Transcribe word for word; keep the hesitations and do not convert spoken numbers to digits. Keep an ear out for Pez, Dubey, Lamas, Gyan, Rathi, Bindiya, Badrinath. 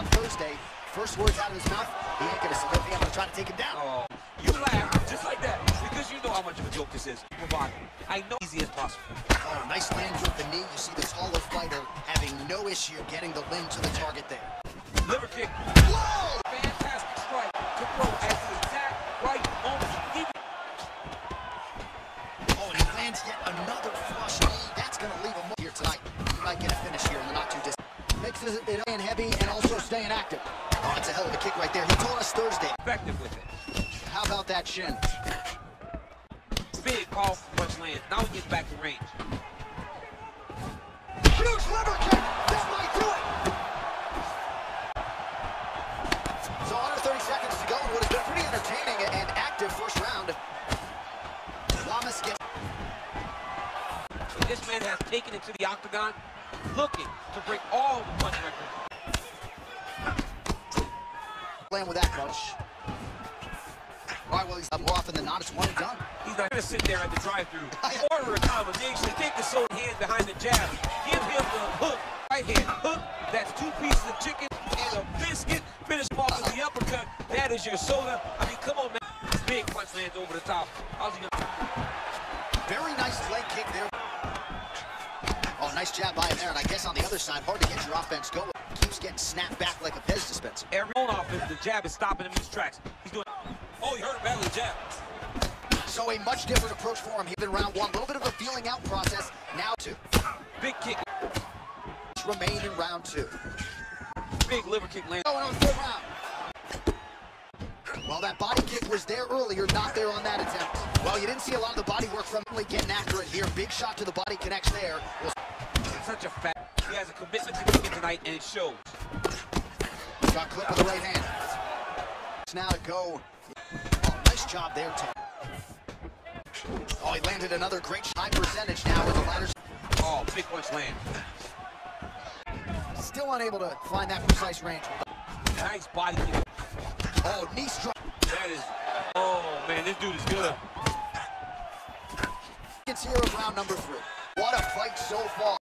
on Thursday. First words out of his mouth, he ain't gonna say anything. I'm gonna try to take him down. Oh, you laugh just like that because you know how much of a joke this is. Move on. I know easy as possible. Oh, nice land with the knee. You see this hollow fighter having no issue getting the limb to the target there. Liver kick. Whoa! Fantastic strike to throw at the exact right moment. He... Oh, and he lands yet another flush knee. That's gonna leave him here tonight. He might get a finish here in the not too distant. Makes it in heavy and also staying active. Oh, that's a hell of a kick right there. He told us Thursday. Effective with it. How about that shin? Big call for punch land. Now he gets back to range. Huge lever kick. This might do it. So one hundred thirty seconds to go. It would have been pretty entertaining and active first round. Lamas gets. This man has taken it to the octagon, looking to break all the punch records. Playing with that punch. All right, well, he's up more often than not. It's one and done. He's not going to sit there at the drive-thru. Order a combination. Take the sole hand behind the jab. Give him the hook. Right hand hook. That's two pieces of chicken and a biscuit. Finish him off with the uppercut. That is your soda. I mean, come on, man. Big punch lands over the top. How's he gonna... Very nice leg kick there. Oh, nice jab by him there. And I guess on the other side, hard to get your offense going. Keeps getting snapped back like a Pez dispenser. Every offense, the jab is stopping him in his tracks. He's doing. Oh, he hurt badly, jab. So a much different approach for him. He's been round one, a little bit of a feeling out process. Now two. Big kick. Remain in round two. Big liver kick land. Going on third round. Well, that body kick was there earlier, not there on that attempt. Well, you didn't see a lot of the body work from him. Getting after it here. Big shot to the body connects there. Well, such a fat. He has a commitment to kicking tonight, and it shows. Got clip with the right hand. It's now to go. Oh, nice job there, Ted. Oh, he landed another great shot. High percentage now with the ladders. Oh, big punch land. Still unable to find that precise range. Nice body kick. Oh, knee strike. That is. Oh man, this dude is good. It's here in round number three. What a fight so far.